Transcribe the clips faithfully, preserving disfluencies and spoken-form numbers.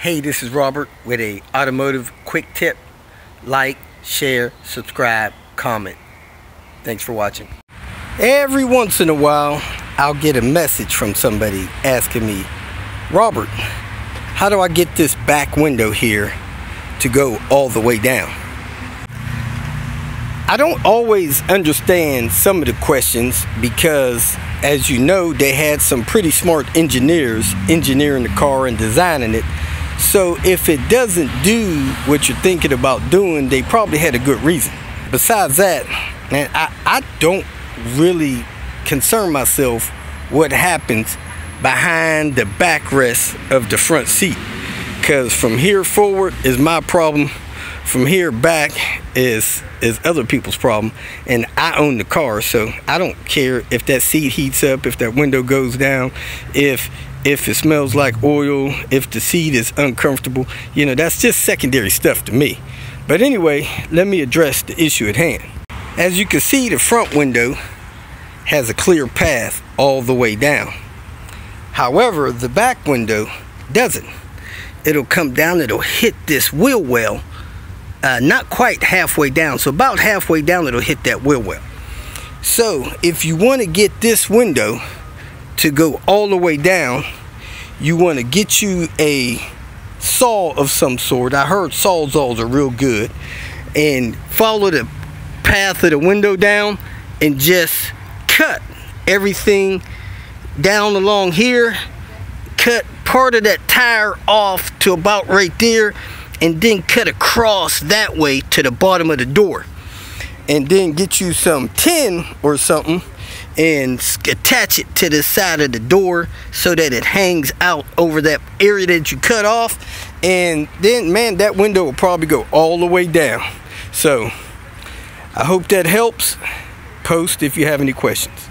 Hey, this is Robert with a automotive quick tip. Like, share, subscribe, comment. Thanks for watching. Every once in a while, I'll get a message from somebody asking me, Robert, how do I get this back window here to go all the way down? I don't always understand some of the questions because, as you know, they had some pretty smart engineers engineering the car and designing it. So if it doesn't do what you're thinking about doing, they probably had a good reason. Besides that, man, I, I don't really concern myself what happens behind the backrest of the front seat, because from here forward is my problem, from here back is is other people's problem, and I own the car, so I don't care if that seat heats up, if that window goes down, if if it smells like oil, if the seat is uncomfortable. You know, that's just secondary stuff to me. But anyway, let me address the issue at hand. As you can see, the front window has a clear path all the way down. However, the back window doesn't. It'll come down, it'll hit this wheel well, uh, not quite halfway down, so about halfway down it'll hit that wheel well. So if you want to get this window to go all the way down, you want to get you a saw of some sort. I heard sawzalls are real good, and follow the path of the window down and just cut everything down along here, cut part of that tire off to about right there, and then cut across that way to the bottom of the door, and then get you some tin or something and attach it to the side of the door so that it hangs out over that area that you cut off, and then, man, that window will probably go all the way down. So I hope that helps. Post if you have any questions.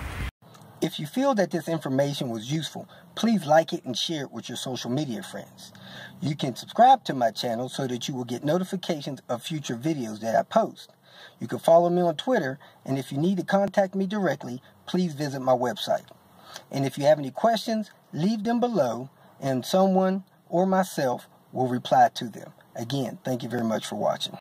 If you feel that this information was useful, please like it and share it with your social media friends. You can subscribe to my channel so that you will get notifications of future videos that I post. You can follow me on Twitter, and if you need to contact me directly, please visit my website. And if you have any questions, leave them below, and someone or myself will reply to them. Again, thank you very much for watching.